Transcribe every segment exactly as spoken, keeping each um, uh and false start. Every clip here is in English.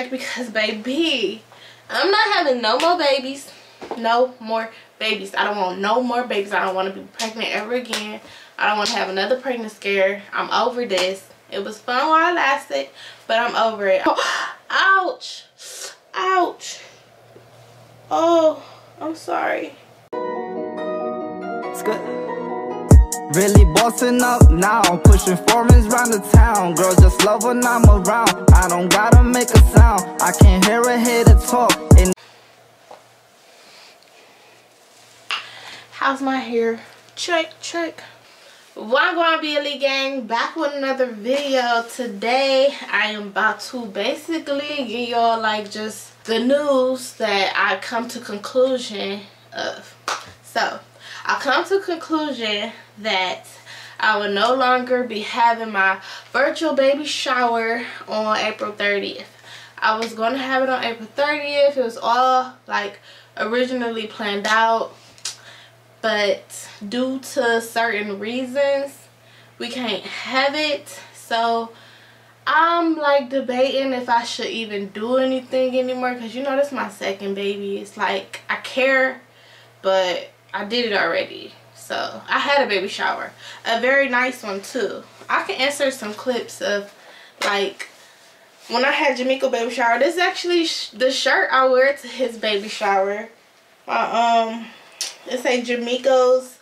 back because, baby, I'm not having no more babies. No more babies. I don't want no more babies. I don't want to be pregnant ever again. I don't want to have another pregnant scare. I'm over this. It was fun while it lasted, but I'm over it. Oh, ouch. Ouch. Oh, I'm sorry. It's good. Really bossing up now, pushing foreigns round the town. Girls just love when I'm around. I don't gotta make a sound. I can't hear a hater talk. And how's my hair? Check, check. Why gonna be elite gang? Back with another video. Today I am about to basically give y'all like just the news that I come to conclusion of. So I come to a conclusion that I will no longer be having my virtual baby shower on April thirtieth. I was going to have it on April thirtieth. It was all like originally planned out, but due to certain reasons we can't have it. So I'm like debating if I should even do anything anymore, because you know that's my second baby. It's like I care, but I did it already. So I had a baby shower, a very nice one too. I can insert some clips of like when I had Jamiko baby shower. This is actually sh the shirt I wear to his baby shower. Uh, um, it say Jamiko's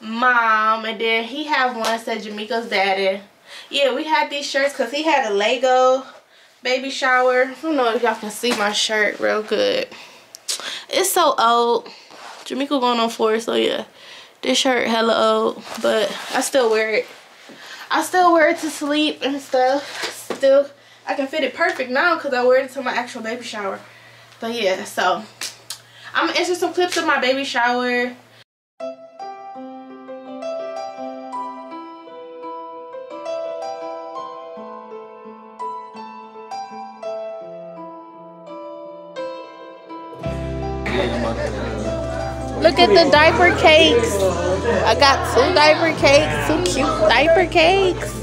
mom, and then he had one that said Jamiko's daddy. Yeah, we had these shirts because he had a Lego baby shower. I don't know if y'all can see my shirt real good. It's so old. Jamiko going on four, so yeah, this shirt hella old, but I still wear it. I still wear it to sleep and stuff. Still, I can fit it perfect now because I wear it to my actual baby shower. But yeah, so I'm gonna insert some clips of my baby shower. Look at the diaper cakes. I got two diaper cakes, two cute diaper cakes.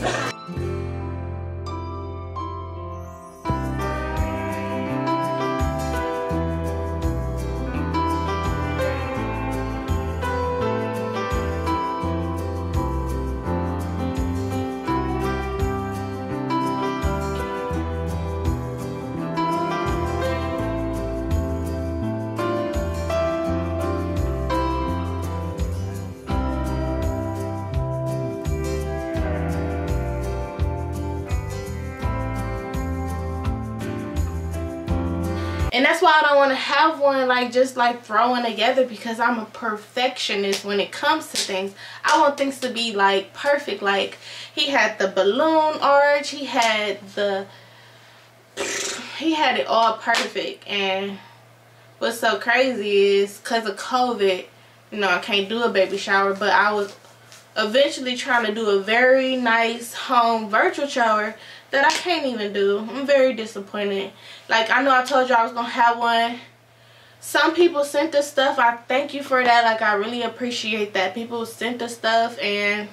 And that's why I don't want to have one like just like thrown together, because I'm a perfectionist when it comes to things. I want things to be like perfect. Like he had the balloon arch, he had the, he had it all perfect. And what's so crazy is because of COVID, you know, I can't do a baby shower, but I was eventually trying to do a very nice home virtual shower that I can't even do. I'm very disappointed. Like, I know I told you I was gonna have one. Some people sent us stuff. I thank you for that. Like, I really appreciate that. People sent us stuff, and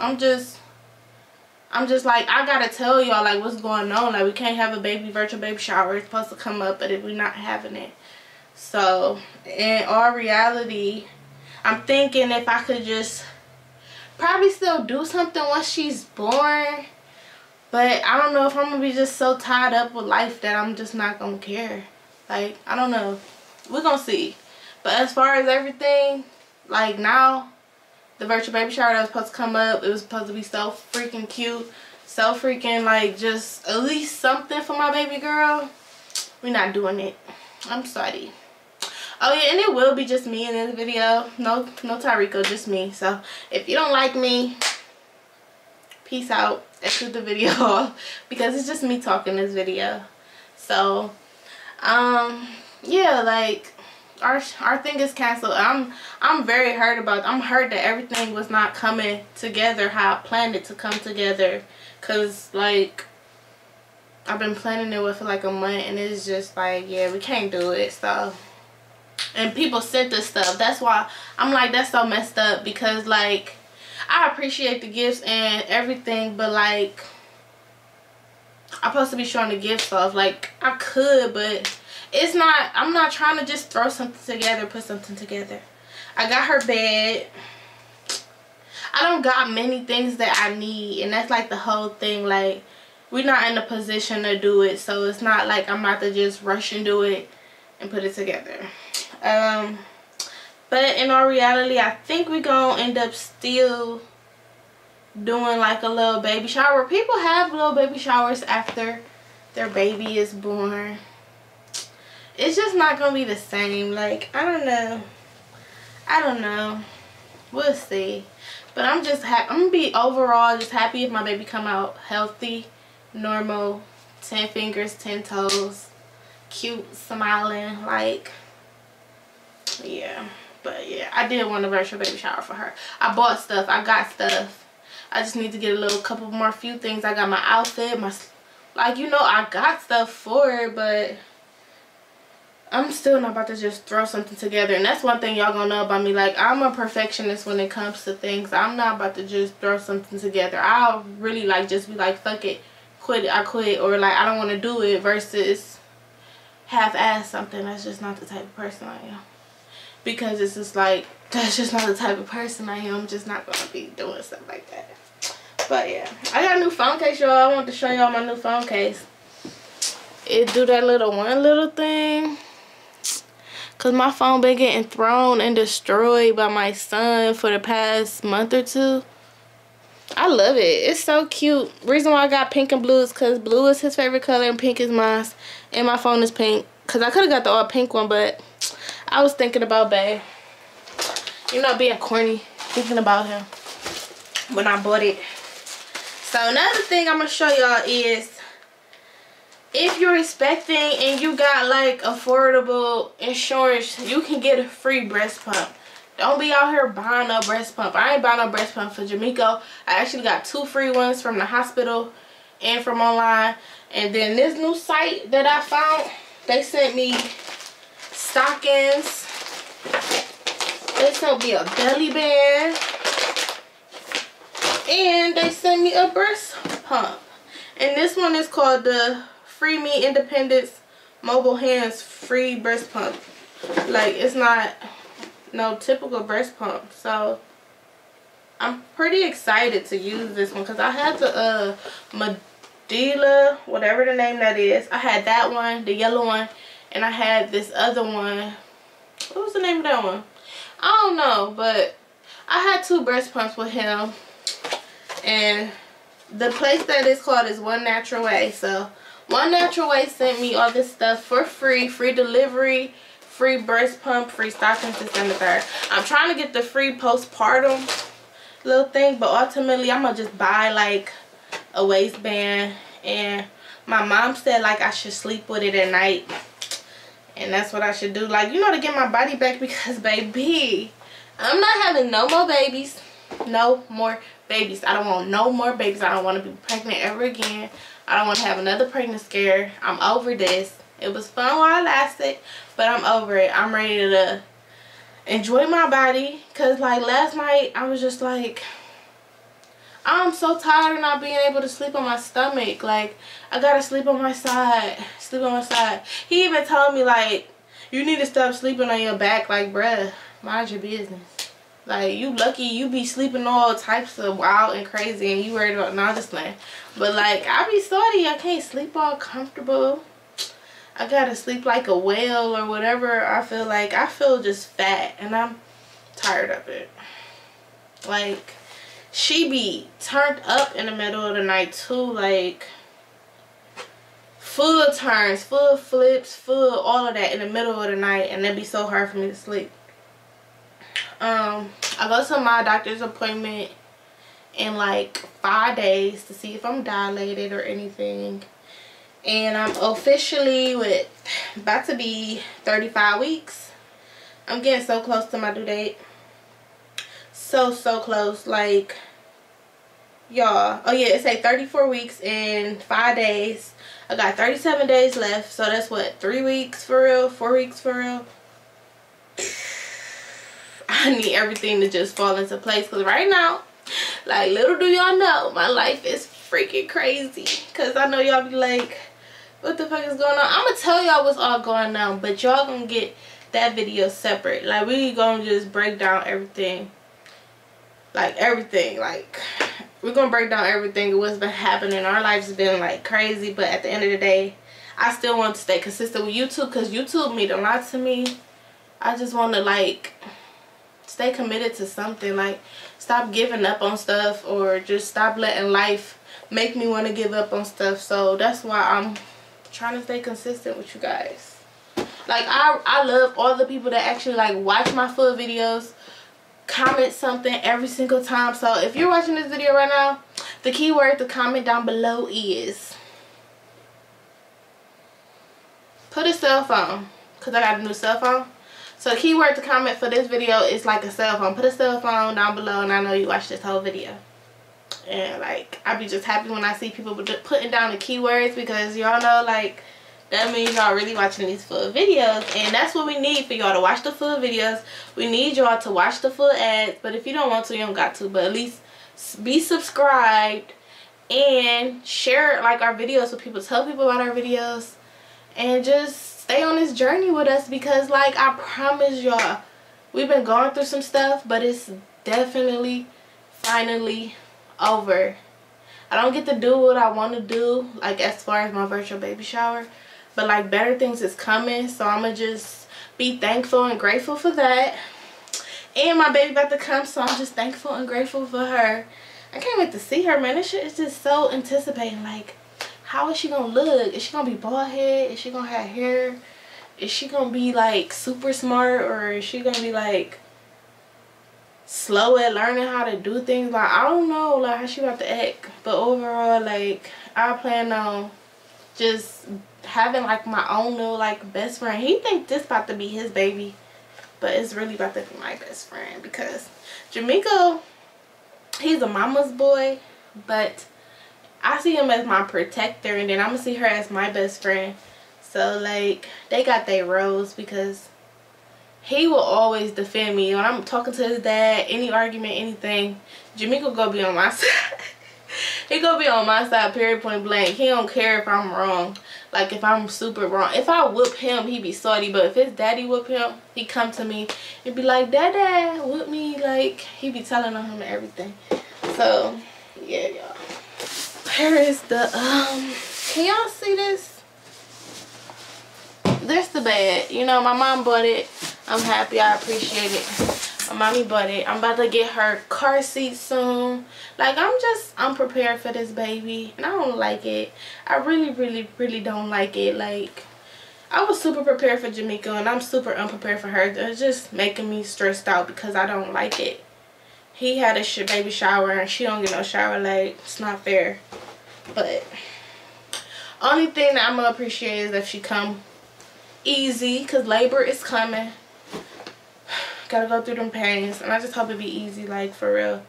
I'm just I'm just like, I gotta tell y'all like what's going on. Like, we can't have a baby virtual baby shower. It's supposed to come up, but if we're not having it. So in all reality, I'm thinking if I could just probably still do something once she's born, but I don't know if I'm gonna be just so tied up with life that I'm just not gonna care. Like, I don't know, we're gonna see. But as far as everything, like now, the virtual baby shower that was supposed to come up, it was supposed to be so freaking cute, so freaking like just at least something for my baby girl. We're not doing it. I'm sorry. Oh yeah, and it will be just me in this video. No, no Tyriko, just me. So if you don't like me, peace out. Exit the video off because it's just me talking this video. So, um, yeah, like our our thing is canceled. I'm I'm very hurt about. I'm hurt that everything was not coming together how I planned it to come together. Cause like I've been planning it with for like a month, and it's just like, yeah, we can't do it. So. And people sent us stuff. That's why I'm like, that's so messed up, because like I appreciate the gifts and everything, but like I'm supposed to be showing the gift stuff. Like, I could, but it's not, I'm not trying to just throw something together, put something together. I got her bed. I don't got many things that I need, and that's like the whole thing. Like, we're not in a position to do it, so it's not like I'm about to just rush and do it and put it together. Um, but in all reality, I think we're gonna end up still doing like a little baby shower. People have little baby showers after their baby is born. It's just not gonna be the same. Like, I don't know. I don't know. We'll see. But I'm just happy. I'm gonna be overall just happy if my baby come out healthy, normal, ten fingers, ten toes, cute, smiling, like, yeah. But yeah, I did want a virtual baby shower for her. I bought stuff. I got stuff. I just need to get a little couple more few things. I got my outfit, my, like, you know, I got stuff for it, but I'm still not about to just throw something together. And that's one thing y'all gonna know about me. Like, I'm a perfectionist when it comes to things. I'm not about to just throw something together. I'll really, like, just be like, fuck it, quit it, I quit, or like, I don't want to do it, versus half-ass something. That's just not the type of person I am. Because it's just like, that's just not the type of person I am. I'm just not gonna be doing stuff like that. But yeah, I got a new phone case, y'all. I want to show y'all my new phone case. It do that little one little thing. Cause my phone been getting thrown and destroyed by my son for the past month or two. I love it. It's so cute. Reason why I got pink and blue is cause blue is his favorite color and pink is mine. And my phone is pink. Cause I could have got the all pink one, but I was thinking about bae. You know, being corny, thinking about him when I bought it. So another thing I'm gonna show y'all is, if you're expecting and you got like affordable insurance, you can get a free breast pump. Don't be out here buying no breast pump. I ain't buying no breast pump for Jamiko. I actually got two free ones from the hospital and from online. And then this new site that I found, they sent me stockings. They sent me a belly band. And they sent me a breast pump. And this one is called the Free Me Independence Mobile Hands Free Breast Pump. Like, it's not no typical breast pump. So, I'm pretty excited to use this one. Because I had the uh, Medela, whatever the name that is. I had that one, the yellow one. And I had this other one. What was the name of that one? I don't know. But I had two breast pumps with him. And the place that it's called is One Natural Way. So, One Natural Way sent me all this stuff for free. Free delivery, free breast pump, free stockings, this and the third. I'm trying to get the free postpartum little thing, but ultimately I'm going to just buy like a waistband. And my mom said like I should sleep with it at night. And that's what I should do. Like, you know, to get my body back, because baby, I'm not having no more babies. No more babies. I don't want no more babies. I don't want to be pregnant ever again. I don't want to have another pregnant scare. I'm over this. It was fun while it lasted, but I'm over it. I'm ready to enjoy my body. Because, like, last night, I was just like, I'm so tired of not being able to sleep on my stomach. Like, I got to sleep on my side. Sleep on my side. He even told me, like, you need to stop sleeping on your back. Like, bruh, mind your business. Like, you lucky you be sleeping all types of wild and crazy and you worried about, no, I'm just playing. But, like, I be sorry, I can't sleep all comfortable. I gotta sleep like a whale or whatever I feel like. I feel just fat and I'm tired of it. Like, she be turned up in the middle of the night, too. Like, full turns, full flips, full all of that in the middle of the night. And it'd be so hard for me to sleep. Um, I go to my doctor's appointment in like five days to see if I'm dilated or anything. And I'm officially with about to be thirty-five weeks. I'm getting so close to my due date. So, so close. Like, y'all. Oh, yeah. It say thirty-four weeks and five days. I got thirty-seven days left. So, that's what? Three weeks for real? Four weeks for real? I need everything to just fall into place, because right now, like, little do y'all know, my life is freaking crazy, because I know y'all be like, what the fuck is going on? I'm gonna tell y'all what's all going on, but y'all gonna get that video separate. Like, we gonna just break down everything, like everything, like we're gonna break down everything and what's been happening. Our lives has been like crazy, but at the end of the day, I still want to stay consistent with YouTube, because YouTube means a lot to me. I just want to like stay committed to something, like stop giving up on stuff, or just stop letting life make me want to give up on stuff. So that's why I'm trying to stay consistent with you guys. Like, I, I love all the people that actually like watch my full videos, comment something every single time. So if you're watching this video right now, the keyword to comment down below is put a cell phone, because I got a new cell phone. So the keyword to comment for this video is like a cell phone. Put a cell phone down below, and I know you watched this whole video. And like, I be just happy when I see people putting down the keywords, because y'all know like that means y'all really watching these full videos. And that's what we need, for y'all to watch the full videos. We need y'all to watch the full ads, but if you don't want to, you don't got to. But at least be subscribed and share like our videos with people. Tell people about our videos and just stay on this journey with us, because like, I promise y'all, we've been going through some stuff, but it's definitely finally over. I don't get to do what I want to do, like as far as my virtual baby shower, but like better things is coming. So I'ma just be thankful and grateful for that. And my baby about to come, so I'm just thankful and grateful for her. I can't wait to see her, man. This shit is just so anticipating. Like, how is she gonna look? Is she gonna be bald head? Is she gonna have hair? Is she gonna be like super smart, or is she gonna be like slow at learning how to do things? Like, I don't know like how she about to act, but overall, like, I plan on just having like my own little like best friend. He think this about to be his baby, but it's really about to be my best friend, because Jamiko, he's a mama's boy, but I see him as my protector, and then I'm gonna see her as my best friend. So like, they got their roles, because he will always defend me when I'm talking to his dad, any argument, anything. Jamiko gonna be on my side. He gonna be on my side, period, point blank. He don't care if I'm wrong. Like, if I'm super wrong, if I whoop him, he be salty. But if his daddy whoop him, he come to me and be like, "Dada, whoop me." Like, he be telling on him and everything. So yeah, y'all. Here is the, um, can y'all see this? There's the bed. You know, my mom bought it. I'm happy. I appreciate it. My mommy bought it. I'm about to get her car seat soon. Like, I'm just, I'm prepared for this baby. And I don't like it. I really, really, really don't like it. Like, I was super prepared for Jamiko, and I'm super unprepared for her. It's just making me stressed out, because I don't like it. He had a sh baby shower, and she don't get no shower. Like, it's not fair. But only thing that I'm gonna appreciate is that she come easy, because labor is coming. Gotta go through them pains, and I just hope it be easy, like, for real.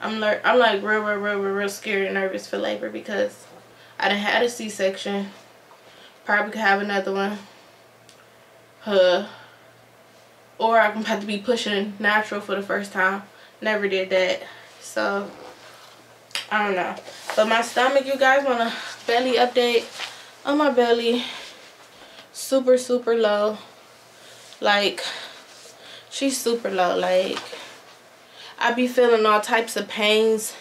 I'm like, I'm like real, real, real, real, real scared and nervous for labor, because I done had a C-section. Probably could have another one. Huh. Or I'm about to be pushing natural for the first time. Never did that. So, I don't know. But my stomach, you guys want a belly update on my belly. Super, super low. Like, she's super low. Like, I be feeling all types of pains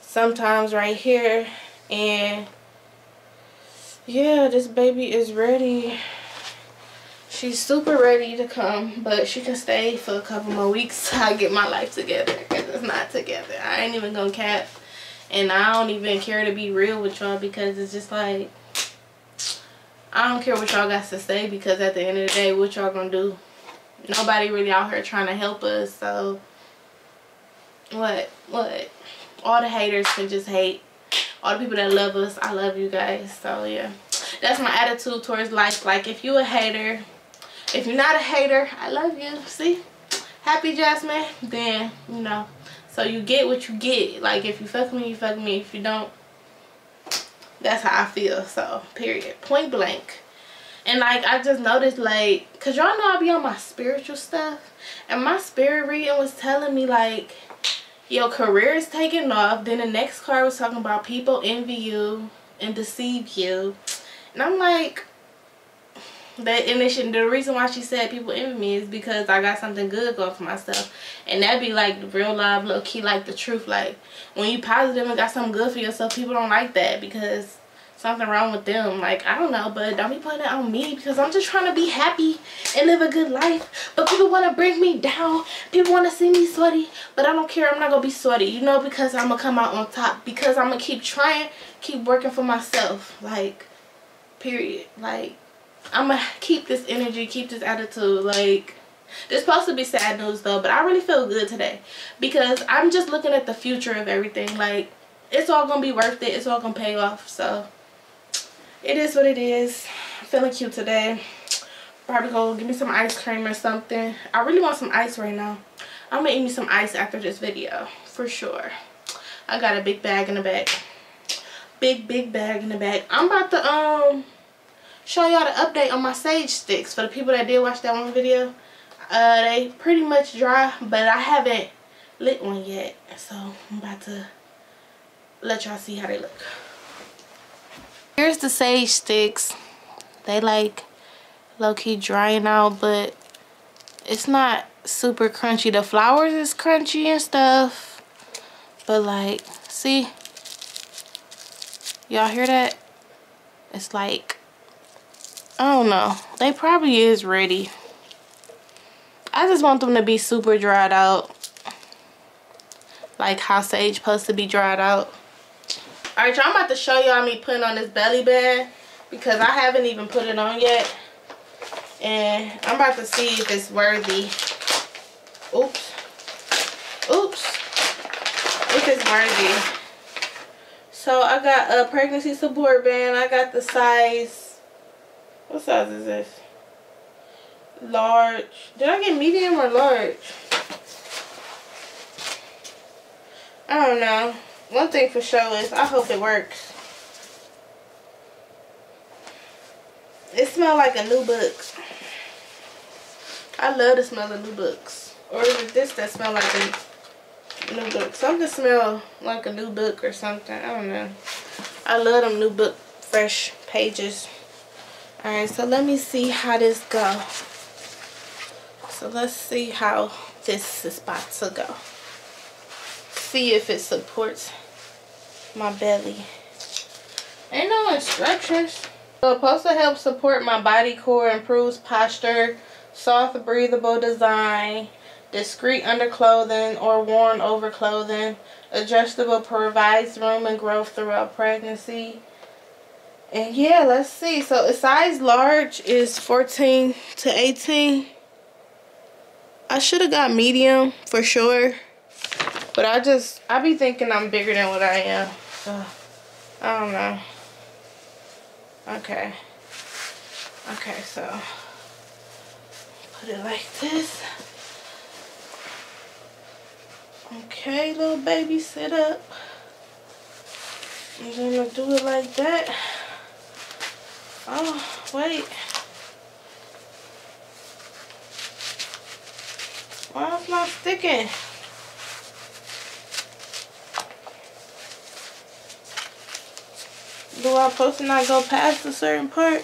sometimes right here. And, yeah, this baby is ready. She's super ready to come, but she can stay for a couple more weeks till I get my life together, because it's not together. I ain't even gonna cap. And I don't even care to be real with y'all, because it's just like, I don't care what y'all got to say, because at the end of the day, what y'all gonna do? Nobody really out here trying to help us, so what? What? All the haters can just hate. All the people that love us, I love you guys. So yeah, that's my attitude towards life. Like, if you a hater, if you're not a hater, I love you. See? Happy Jasmine. Then, you know, so you get what you get. Like, if you fuck me, you fuck me. If you don't, that's how I feel. So, period. Point blank. And, like, I just noticed, like, because y'all know I be on my spiritual stuff. And my spirit reading was telling me, like, your career is taking off. Then the next card was talking about people envy you and deceive you. And I'm like, that and the reason why she said people envy me is because I got something good going for myself. And that'd be like the real live, low key, like the truth. Like when you positive and got something good for yourself, people don't like that because something wrong with them. Like, I don't know, but don't be putting it on me because I'm just trying to be happy and live a good life. But people want to bring me down. People want to see me sweaty, but I don't care. I'm not going to be sweaty, you know, because I'm going to come out on top, because I'm going to keep trying, keep working for myself. Like, period. Like, I'm gonna keep this energy, keep this attitude. Like, this supposed to be sad news though, but I really feel good today because I'm just looking at the future of everything. Like, it's all gonna be worth it. It's all gonna pay off. So it is what it is. I'm feeling cute today. Probably go give me some ice cream or something. I really want some ice right now. I'm gonna eat me some ice after this video for sure. I got a big bag in the back. Big big bag in the back. I'm about to um. show y'all the update on my sage sticks. For the people that did watch that one video, uh, they pretty much dry, but I haven't lit one yet, so I'm about to let y'all see how they look. Here's the sage sticks. They like low-key drying out, but it's not super crunchy. The flowers is crunchy and stuff, but like, see, y'all hear that? It's like, I don't know. They probably is ready. I just want them to be super dried out. Like how sage supposed to be dried out. Alright, y'all, I'm about to show y'all me putting on this belly band because I haven't even put it on yet. And I'm about to see if it's worthy. Oops. Oops. If it's worthy. So I got a pregnancy support band. I got the size. What size is this? Large. Did I get medium or large? I don't know. One thing for sure is I hope it works. It smells like a new book. I love the smell of new books. Or is it this that smells like a new book? Something smells like a new book or something. I don't know. I love them new book fresh pages. Alright, so let me see how this go. So let's see how this is about to go. See if it supports my belly. Ain't no instructions. So it's supposed to help support my body core, improves posture, soft breathable design, discreet underclothing or worn overclothing, adjustable, provides room and growth throughout pregnancy. And yeah, let's see. So a size large is fourteen to eighteen. I should have got medium for sure, but I just I be thinking I'm bigger than what I am. So I don't know. Okay. Okay, so put it like this. Okay, little baby, sit up. I'm gonna do it like that. Oh, wait. Why is not sticking? Do I supposed to not go past a certain part?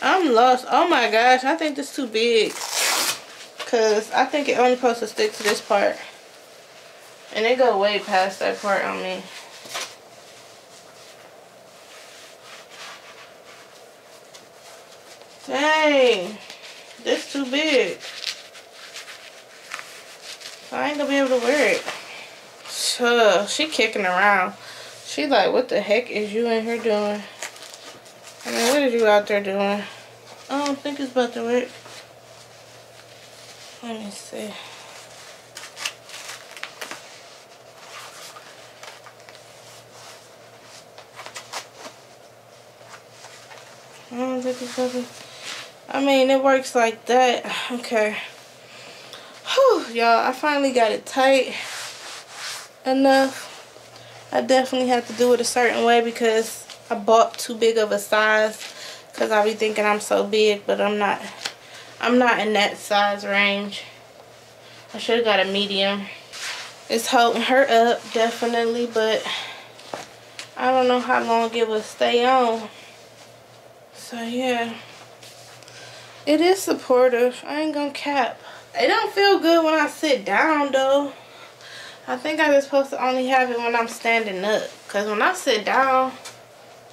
I'm lost. Oh my gosh, I think this is too big. Because I think it only supposed to stick to this part. And it go way past that part on me. Dang, this too big. I ain't gonna be able to wear it. So she kicking around. She like, what the heck is you in here doing? I mean, what are you out there doing? I don't think it's about to work. Let me see. I don't think it's about to work. I mean, it works like that. Okay. Whew, y'all. I finally got it tight enough. I definitely have to do it a certain way because I bought too big of a size. Because I be thinking I'm so big, but I'm not. I'm not in that size range. I should have got a medium. It's holding her up definitely, but I don't know how long it will stay on. So yeah, it is supportive. I ain't gonna cap. It don't feel good when I sit down though. I think I'm supposed to only have it when I'm standing up, because when I sit down,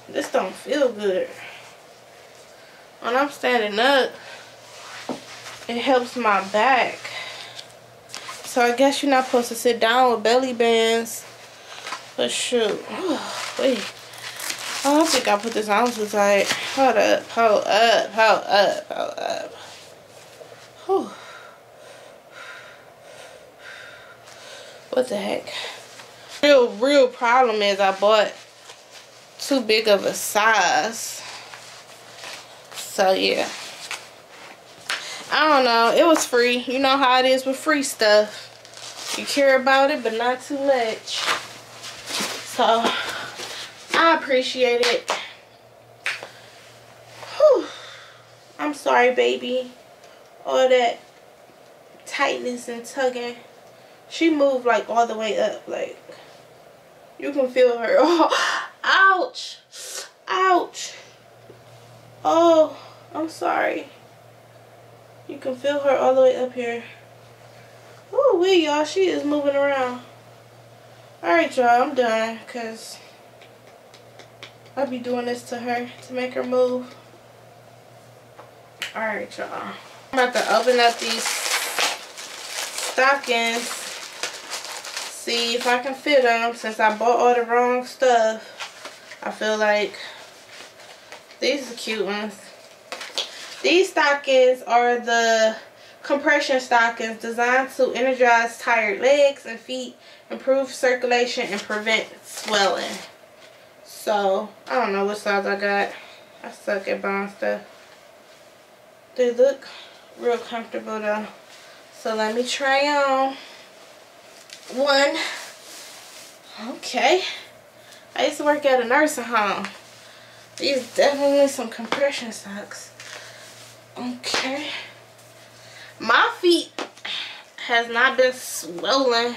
this don't feel good. When I'm standing up, it helps my back. So I guess you're not supposed to sit down with belly bands. But shoot. Ooh, wait. Oh, I think I put this on too tight. Hold up, hold up, hold up, hold up. Whew. What the heck? Real, real problem is I bought too big of a size. So yeah, I don't know. It was free. You know how it is with free stuff. You care about it, but not too much. So I appreciate it. Whew. I'm sorry, baby. All that tightness and tugging. She moved like all the way up. Like you can feel her. Oh, ouch! Ouch! Oh, I'm sorry. You can feel her all the way up here. Ooh wee, y'all. She is moving around. Alright, y'all. I'm done. Because I'll be doing this to her to make her move. Alright, y'all. I'm about to open up these stockings. See if I can fit them. Since I bought all the wrong stuff, I feel like these are cute ones. These stockings are the compression stockings designed to energize tired legs and feet, improve circulation, and prevent swelling. So, I don't know what size I got. I suck at buying stuff. They look real comfortable though. So, let me try on one. Okay. I used to work at a nursing home. These definitely some compression socks. Okay. My feet has not been swollen.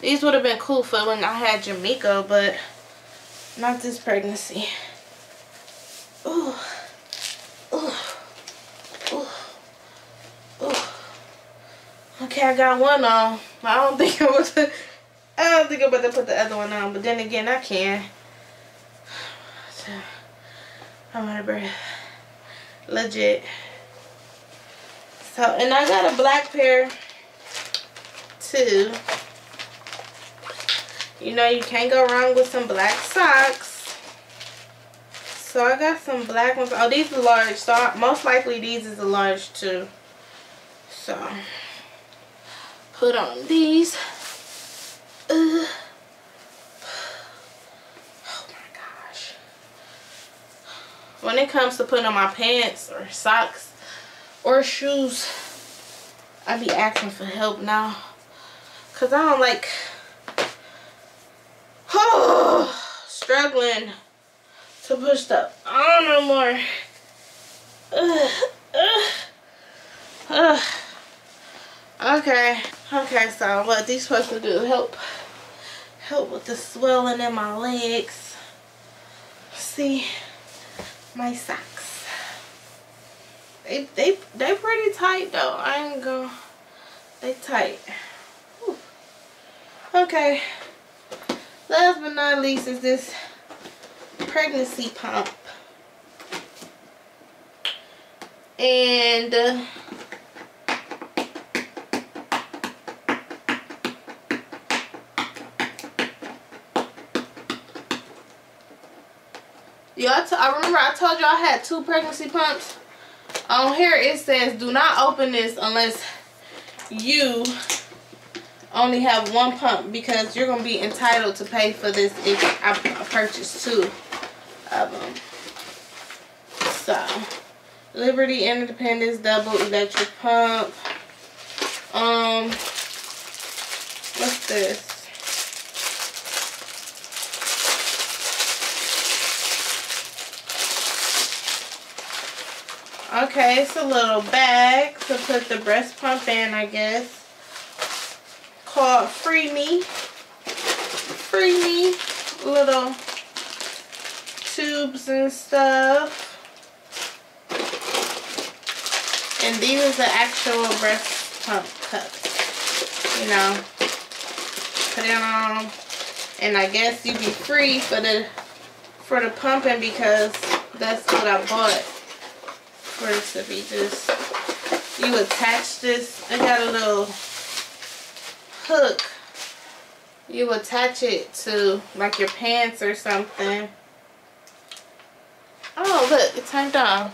These would have been cool for when I had Jamiko, but not this pregnancy. Ooh. Ooh. Ooh. Ooh. Okay, I got one on. I don't think I'm about to, I don't think I'm about to put the other one on, but then again I can. So, I'm out of breath. Legit. So, and I got a black pair too. You know, you can't go wrong with some black socks. So, I got some black ones. Oh, these are large. So, I, most likely these is a large too. So, put on these. Uh, When it comes to putting on my pants or socks or shoes, I be asking for help now. Because I don't like oh, struggling to push stuff on no more. Ugh, ugh, ugh. Okay. Okay, so what are these supposed to do? Help, help with the swelling in my legs. See? My socks. They they they pretty tight though. I ain't gonna. They tight. Whew. Okay. Last but not least is this pregnancy pump. And uh, y'all, I remember I told y'all I had two pregnancy pumps. On here it says do not open this unless you only have one pump, because you're going to be entitled to pay for this if I purchase two of them. So, Liberty Independence Double Electric Pump. Um, what's this? Okay, it's a little bag to put the breast pump in, I guess. Called Free Me. Free Me. Little tubes and stuff. And these are the actual breast pump cups. You know, put it on, and I guess you be free for the for the pumping because that's what I bought. For this to be just, you attach this. I got a little hook. You attach it to like your pants or something. Oh look, it turned on.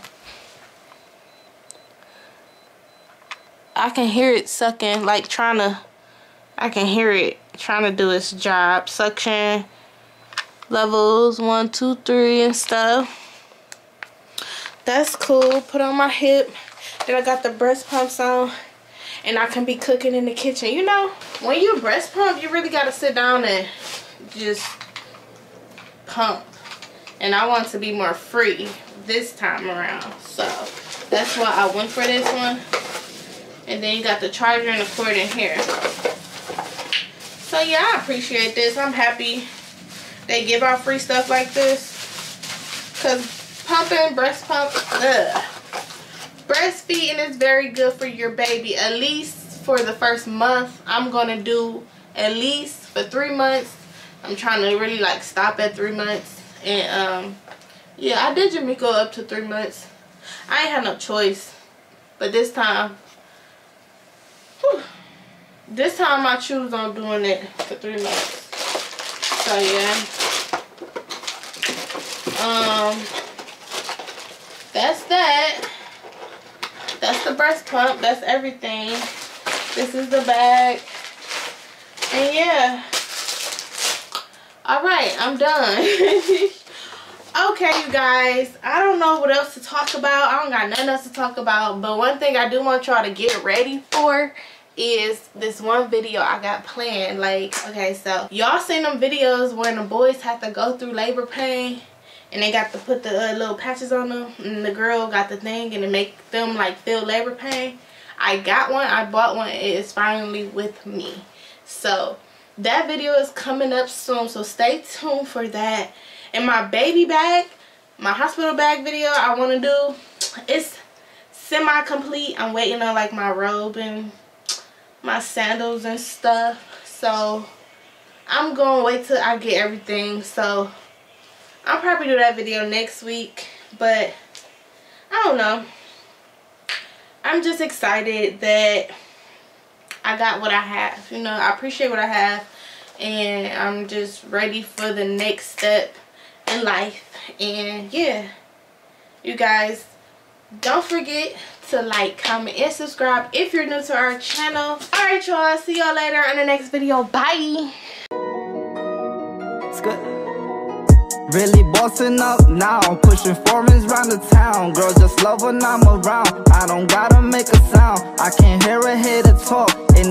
I can hear it sucking, like trying to, I can hear it trying to do its job. Suction levels, one, two, three, and stuff. That's cool. Put on my hip. Then I got the breast pumps on, and I can be cooking in the kitchen. You know, when you breast pump, you really got to sit down and just pump. And I want to be more free this time around. So that's why I went for this one. And then you got the charger and the cord in here. So yeah, I appreciate this. I'm happy they give out free stuff like this. Cause pumping, breast pump, ugh. Breastfeeding is very good for your baby. At least for the first month. I'm gonna do at least for three months. I'm trying to really like stop at three months. And um, yeah, I did Jamiko up to three months. I ain't had no choice. But this time, this time I choose on doing it for three months. So yeah. Um that's that. That's the breast pump. That's everything. This is the bag. And yeah. Alright, I'm done. Okay, you guys. I don't know what else to talk about. I don't got nothing else to talk about. But one thing I do want y'all to get ready for is this one video I got planned. Like, okay, so y'all seen them videos where the boys have to go through labor pain and they got to put the uh, little patches on them and the girl got the thing and it make them like feel labor pain. I got one. I bought one. It is finally with me. So that video is coming up soon, so stay tuned for that. And my baby bag, my hospital bag video I want to do, it's semi-complete. I'm waiting on like my robe and my sandals and stuff, so I'm gonna wait till I get everything. So I'll probably do that video next week, but I don't know, I'm just excited that I got what I have. You know, I appreciate what I have, and I'm just ready for the next step in life. And yeah, you guys, don't forget to like, comment, and subscribe if you're new to our channel. Alright y'all, see y'all later in the next video. Bye. It's good. Really bossing up now, pushing foreigns round the town. Girls just love when I'm around. I don't gotta make a sound. I can't hear a head to talk.